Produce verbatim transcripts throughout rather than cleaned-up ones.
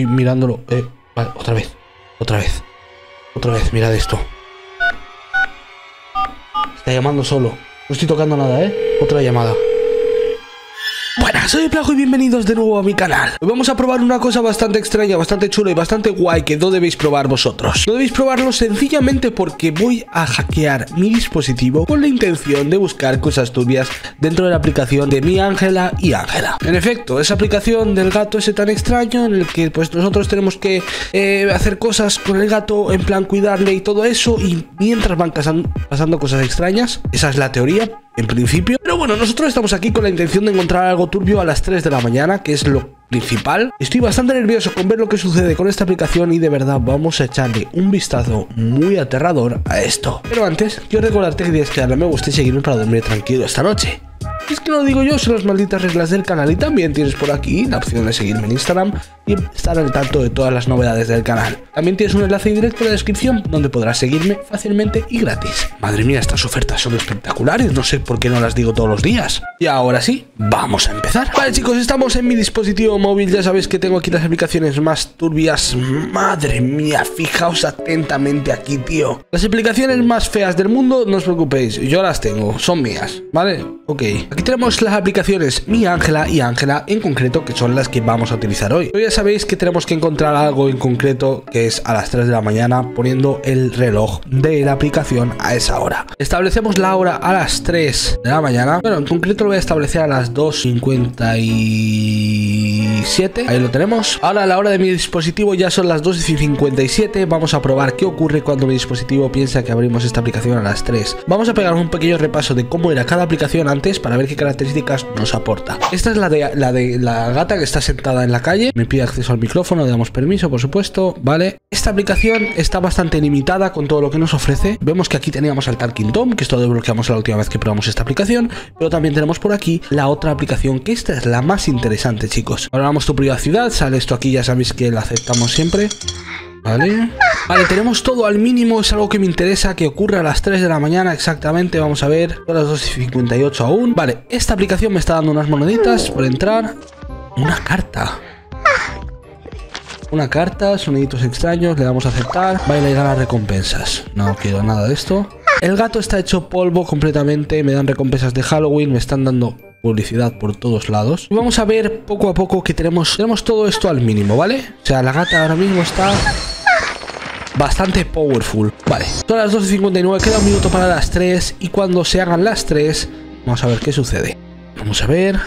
estoy mirándolo. Eh, vale, otra vez. Otra vez. Otra vez, mirad esto. Está llamando solo. No estoy tocando nada, ¿eh? Otra llamada. Buenas, soy Plajo y bienvenidos de nuevo a mi canal. Hoy vamos a probar una cosa bastante extraña, bastante chula y bastante guay que no debéis probar vosotros. No debéis probarlo sencillamente porque voy a hackear mi dispositivo con la intención de buscar cosas turbias dentro de la aplicación de mi Ángela y Ángela. En efecto, esa aplicación del gato ese tan extraño en el que pues nosotros tenemos que eh, hacer cosas con el gato, en plan cuidarle y todo eso, y mientras van pasando cosas extrañas. Esa es la teoría, en principio. Pero bueno, nosotros estamos aquí con la intención de encontrar algo turbio a las tres de la mañana, que es lo principal. Estoy bastante nervioso con ver lo que sucede con esta aplicación y de verdad vamos a echarle un vistazo muy aterrador a esto. Pero antes, quiero recordarte que tienes que darle a me gusta y seguirme para dormir tranquilo esta noche. Es que no lo digo yo, son las malditas reglas del canal. Y también tienes por aquí la opción de seguirme en Instagram y estar al tanto de todas las novedades del canal. También tienes un enlace directo en la descripción donde podrás seguirme fácilmente y gratis. Madre mía, estas ofertas son espectaculares, no sé por qué no las digo todos los días. Y ahora sí, vamos a empezar. Vale chicos, estamos en mi dispositivo móvil, ya sabéis que tengo aquí las aplicaciones más turbias. Madre mía, fijaos atentamente aquí, tío. Las aplicaciones más feas del mundo, no os preocupéis, yo las tengo, son mías, ¿vale? Ok. Aquí tenemos las aplicaciones Mi Ángela y Ángela en concreto, que son las que vamos a utilizar hoy. Hoy ya sabéis que tenemos que encontrar algo en concreto, que es a las tres de la mañana, poniendo el reloj de la aplicación a esa hora. Establecemos la hora a las tres de la mañana. Bueno, en concreto lo voy a establecer a las dos cincuenta y siete. Ahí lo tenemos. Ahora la hora de mi dispositivo ya son las dos cincuenta y siete. Vamos a probar qué ocurre cuando mi dispositivo piensa que abrimos esta aplicación a las tres. Vamos a pegar un pequeño repaso de cómo era cada aplicación antes para ver qué características nos aporta. Esta es la de, la de la gata que está sentada en la calle. Me pide acceso al micrófono, le damos permiso, por supuesto, vale. Esta aplicación está bastante limitada con todo lo que nos ofrece. Vemos que aquí teníamos al Talking Tom, que esto lo desbloqueamos la última vez que probamos esta aplicación, pero también tenemos por aquí la otra aplicación, que esta es la más interesante, chicos. Ahora vamos a tu privacidad, sale esto aquí, ya sabéis que la aceptamos siempre. Vale. Vale, tenemos todo al mínimo, es algo que me interesa, que ocurra a las tres de la mañana exactamente, vamos a ver, a las dos cincuenta y ocho aún. Vale, esta aplicación me está dando unas moneditas por entrar. Una carta. Una carta, soniditos extraños, le damos a aceptar, baila y gana recompensas. No quiero nada de esto. El gato está hecho polvo completamente, me dan recompensas de Halloween, me están dando publicidad por todos lados. Y vamos a ver poco a poco que tenemos, tenemos todo esto al mínimo, ¿vale? O sea, la gata ahora mismo está bastante powerful. Vale, son las dos cincuenta y nueve, queda un minuto para las tres. Y cuando se hagan las tres, vamos a ver qué sucede. Vamos a ver.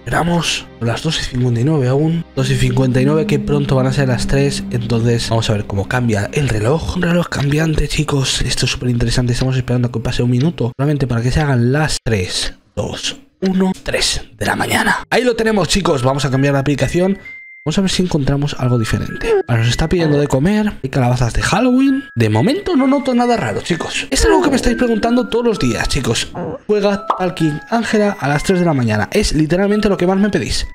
Esperamos. Las dos cincuenta y nueve aún. dos cincuenta y nueve que pronto van a ser las tres. Entonces vamos a ver cómo cambia el reloj. Un reloj cambiante, chicos. Esto es súper interesante. Estamos esperando a que pase un minuto. Solamente para que se hagan las tres, dos, uno, tres de la mañana. Ahí lo tenemos, chicos. Vamos a cambiar la aplicación. Vamos a ver si encontramos algo diferente. Nos está pidiendo de comer. Hay calabazas de Halloween. De momento no noto nada raro, chicos. Esto es algo que me estáis preguntando todos los días, chicos. Juega Talking Angela a las tres de la mañana. Es literalmente lo que más me pedís.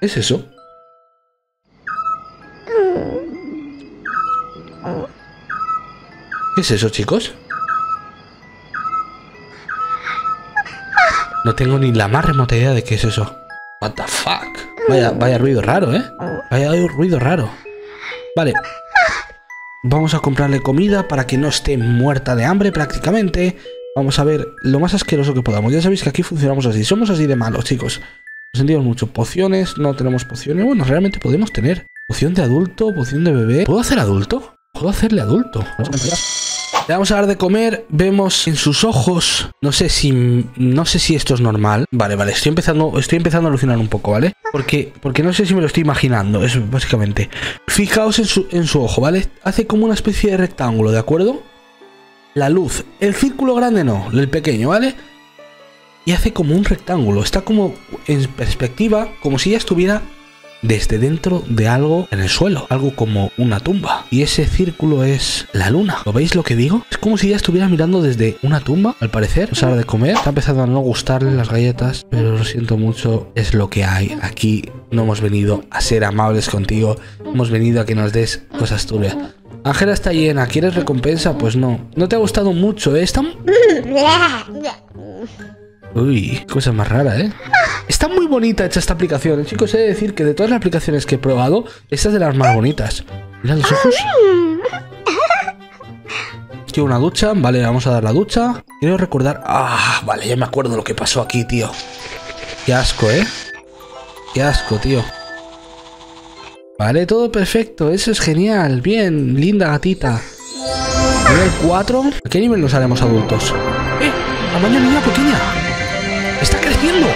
¿Es eso? ¿Qué es eso, chicos? No tengo ni la más remota idea de qué es eso. What the fuck. Vaya, vaya ruido raro, ¿eh? Vaya ruido raro. Vale. Vamos a comprarle comida para que no esté muerta de hambre prácticamente. Vamos a ver lo más asqueroso que podamos. Ya sabéis que aquí funcionamos así. Somos así de malos, chicos. Nos sentimos mucho. Pociones. No tenemos pociones. Bueno, realmente podemos tener. Poción de adulto, poción de bebé. ¿Puedo hacer adulto? ¿Puedo hacerle adulto? Le vamos a dar de comer, vemos en sus ojos, no sé si no sé si esto es normal. Vale, vale, estoy empezando estoy empezando a alucinar un poco, ¿vale? Porque porque no sé si me lo estoy imaginando, es básicamente. Fijaos en su, en su ojo, ¿vale? Hace como una especie de rectángulo, ¿de acuerdo? La luz, el círculo grande no, el pequeño, ¿vale? Y hace como un rectángulo, está como en perspectiva, como si ya estuviera desde dentro de algo en el suelo, algo como una tumba. Y ese círculo es la luna. ¿Lo veis lo que digo? Es como si ya estuviera mirando desde una tumba, al parecer. Vamos a dar de comer. Está empezando a no gustarle las galletas, pero lo siento mucho, es lo que hay. Aquí no hemos venido a ser amables contigo, hemos venido a que nos des cosas turbias. Ángela está llena, ¿quieres recompensa? Pues no. ¿No te ha gustado mucho, eh? Está... Uy, cosa más rara, ¿eh? Está muy bonita hecha esta aplicación, chicos. He de decir que de todas las aplicaciones que he probado, esta es de las más bonitas. Mirad los ojos. Quiero una ducha. Vale, vamos a dar la ducha. Quiero recordar... Ah, vale, ya me acuerdo lo que pasó aquí, tío. Qué asco, ¿eh? Qué asco, tío. Vale, todo perfecto. Eso es genial. Bien, linda gatita. Nivel cuatro. ¿A qué nivel nos haremos adultos? ¡Eh! ¡La maña niña pequeña! ¡Está creciendo!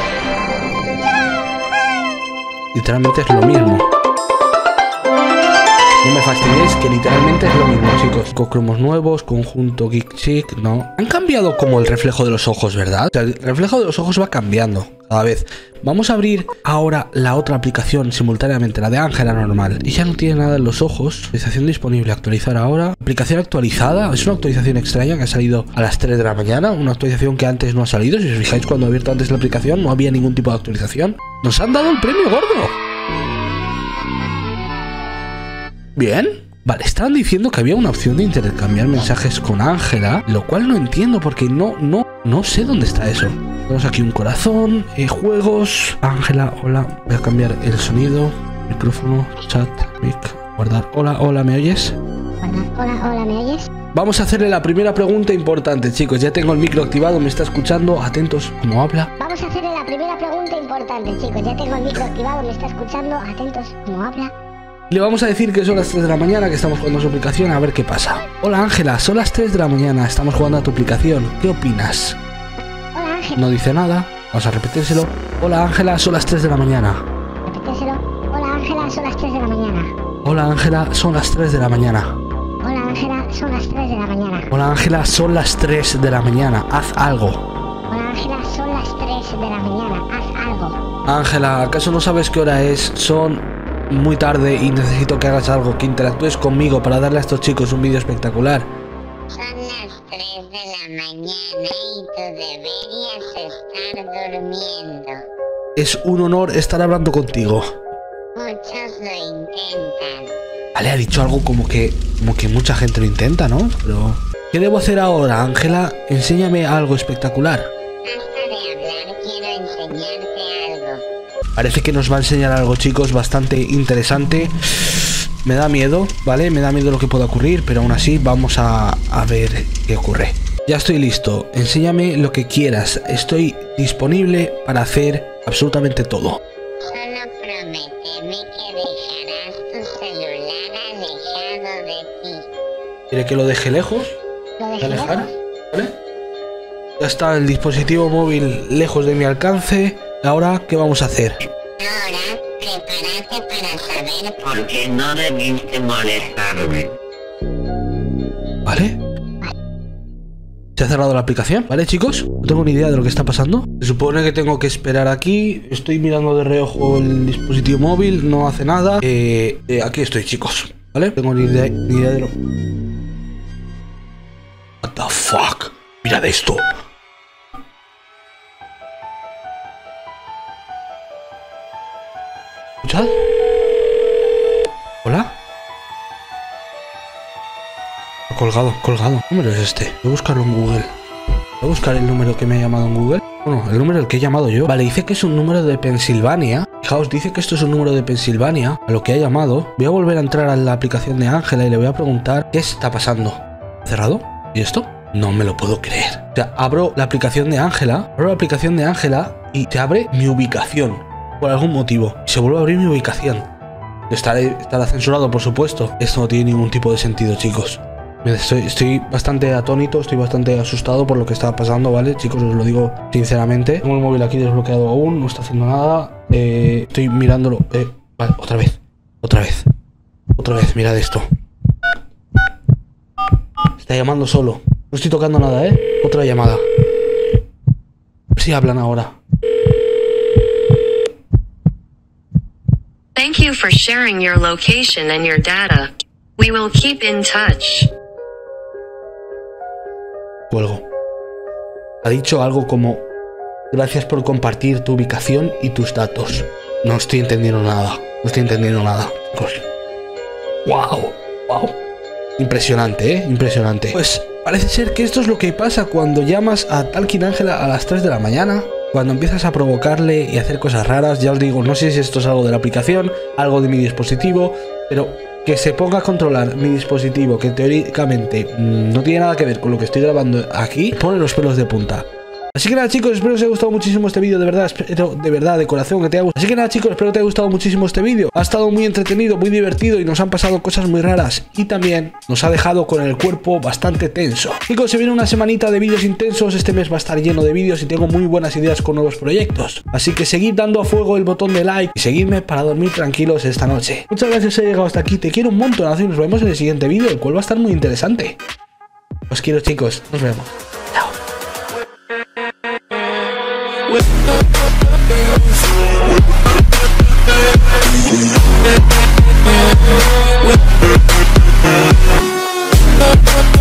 Literalmente es lo mismo. No me fastidiéis, que literalmente es lo mismo, chicos. Con cromos nuevos, conjunto geek chic, ¿no? Han cambiado como el reflejo de los ojos, ¿verdad? O sea, el reflejo de los ojos va cambiando cada vez. Vamos a abrir ahora la otra aplicación simultáneamente, la de Ángela normal. Y ya no tiene nada en los ojos. Actualización disponible, actualizar ahora. Aplicación actualizada, es una actualización extraña que ha salido a las tres de la mañana. Una actualización que antes no ha salido. Si os fijáis, cuando he abierto antes la aplicación no había ningún tipo de actualización. ¡Nos han dado el premio gordo! Bien. Vale, estaban diciendo que había una opción de intercambiar mensajes con Ángela, lo cual no entiendo porque no, no, no sé dónde está eso. Tenemos aquí un corazón, eh, juegos. Ángela, hola. Voy a cambiar el sonido. Micrófono, chat, mic, guardar. Hola, hola, ¿me oyes? Hola, hola, hola, ¿me oyes? Vamos a hacerle la primera pregunta importante, chicos. Ya tengo el micro activado, me está escuchando. Atentos como habla. Vamos a hacerle la primera pregunta importante, chicos. Ya tengo el micro activado, me está escuchando. Atentos como habla. Le vamos a decir que son las tres de la mañana, que estamos jugando a su aplicación, a ver qué pasa. Hola Ángela, son las tres de la mañana, estamos jugando a tu aplicación, ¿qué opinas? Hola Ángela. No dice nada, vamos a repetírselo. Hola Ángela, son las tres de la mañana. Repetírselo. Hola Ángela, son las tres de la mañana. Hola Ángela, son las tres de la mañana. Hola Ángela, son las tres de la mañana. Hola Ángela, son las tres de la mañana, haz algo. Hola Ángela, son las tres de la mañana, haz algo. Ángela, ¿acaso no sabes qué hora es? Son... muy tarde y necesito que hagas algo, que interactúes conmigo para darle a estos chicos un vídeo espectacular. Son las tres de la mañana y tú deberías estar durmiendo. Es un honor estar hablando contigo. Muchos lo intentan. Vale, ha dicho algo como que, como que mucha gente lo intenta, ¿no? Pero... ¿qué debo hacer ahora, Ángela? Enséñame algo espectacular. Basta de hablar, quiero enseñarte algo. Parece que nos va a enseñar algo, chicos, bastante interesante. Me da miedo, ¿vale? Me da miedo lo que pueda ocurrir, pero aún así vamos a, a ver qué ocurre. Ya estoy listo. Enséñame lo que quieras. Estoy disponible para hacer absolutamente todo. Solo prométeme que dejarás tu celular alejado de ti. ¿Quiere que lo deje lejos? ¿Lo deje lejos? ¿Vale? Ya está el dispositivo móvil lejos de mi alcance. Ahora, ¿qué vamos a hacer? Ahora, prepárate para saber por qué no debiste molestarme. ¿Vale? Se ha cerrado la aplicación, ¿vale, chicos? No tengo ni idea de lo que está pasando. Se supone que tengo que esperar aquí. Estoy mirando de reojo el dispositivo móvil, no hace nada. Eh, eh, aquí estoy, chicos, ¿vale? No tengo ni idea, ni idea de lo... What the fuck? Mirad esto. ¿Escuchad? ¿Hola? Colgado, colgado. ¿Qué número es este? Voy a buscarlo en Google. Voy a buscar el número que me ha llamado en Google. Bueno, el número al que he llamado yo. Vale, dice que es un número de Pensilvania. Fijaos, dice que esto es un número de Pensilvania, a lo que ha llamado. Voy a volver a entrar a la aplicación de Ángela y le voy a preguntar qué está pasando. ¿Cerrado? ¿Y esto? No me lo puedo creer. O sea, abro la aplicación de Ángela, abro la aplicación de Ángela y te abre mi ubicación. Por algún motivo. Se vuelve a abrir mi ubicación. Estaré, estará censurado, por supuesto. Esto no tiene ningún tipo de sentido, chicos. Estoy, estoy bastante atónito, estoy bastante asustado por lo que está pasando, ¿vale? Chicos, os lo digo sinceramente. Tengo el móvil aquí desbloqueado aún, no está haciendo nada. Eh, estoy mirándolo. Eh, vale, otra vez. Otra vez. Otra vez, mirad esto. Está llamando solo. No estoy tocando nada, ¿eh? Otra llamada. Sí hablan ahora. Thank you for sharing your location and your data. We will keep in touch. Cuelgo. Ha dicho algo como gracias por compartir tu ubicación y tus datos. No estoy entendiendo nada. No estoy entendiendo nada. Wow, wow. Impresionante, ¿eh? Impresionante. Pues parece ser que esto es lo que pasa cuando llamas a Talking Angela a las tres de la mañana. Cuando empiezas a provocarle y hacer cosas raras, ya os digo, no sé si esto es algo de la aplicación, algo de mi dispositivo, pero que se ponga a controlar mi dispositivo, que teóricamente mmm, no tiene nada que ver con lo que estoy grabando aquí, pone los pelos de punta. Así que nada, chicos, espero que os haya gustado muchísimo este vídeo, de verdad, espero, de verdad, de corazón que te haya gustado. Así que nada, chicos, espero que te haya gustado muchísimo este vídeo. Ha estado muy entretenido, muy divertido y nos han pasado cosas muy raras. Y también nos ha dejado con el cuerpo bastante tenso. Chicos, se viene una semanita de vídeos intensos, este mes va a estar lleno de vídeos y tengo muy buenas ideas con nuevos proyectos. Así que seguid dando a fuego el botón de like y seguidme para dormir tranquilos esta noche. Muchas gracias por haber llegado hasta aquí, te quiero un montón y nos vemos en el siguiente vídeo, el cual va a estar muy interesante. Os quiero, chicos, nos vemos. With the